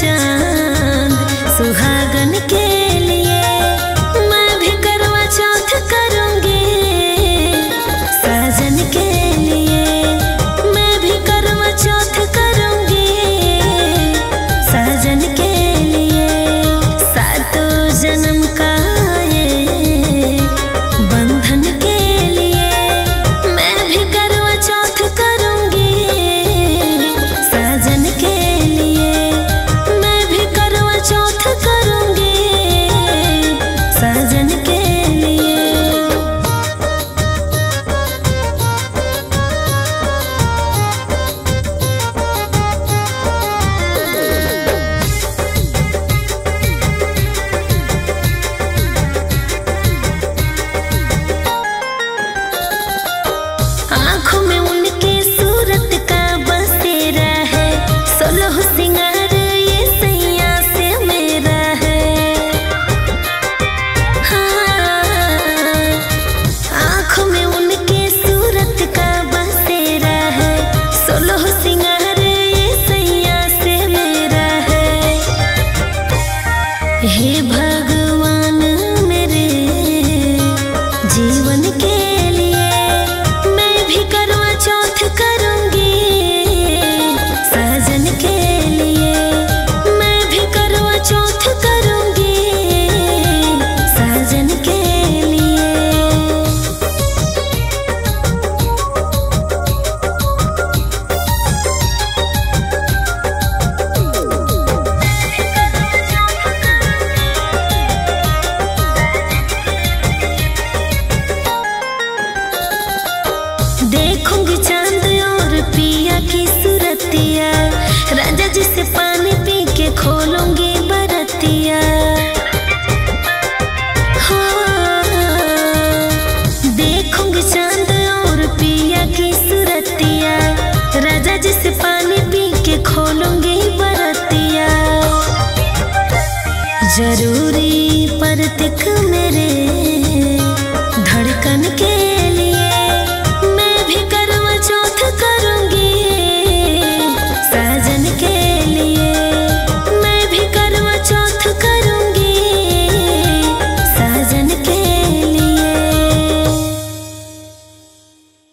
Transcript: चांद सुहागन के लिए मैं भी करवा चौथ करूंगी, साजन के लिए मैं भी करवा चौथ करूंगी, साजन के लिए सातों जन्म का ये बंधन के लिए मैं भी करवा चौथ करूंगी, साजन के देखूंगी चांद और पिया की सूरतिया, राजा जी से पानी पी के खोलूंगी बरतिया। हाँ, देखूंगी चांद और पिया की सूरतिया, राजा जी से पानी पी के खोलूंगी बरतिया। जरूरी परतिक मेरे धड़कन के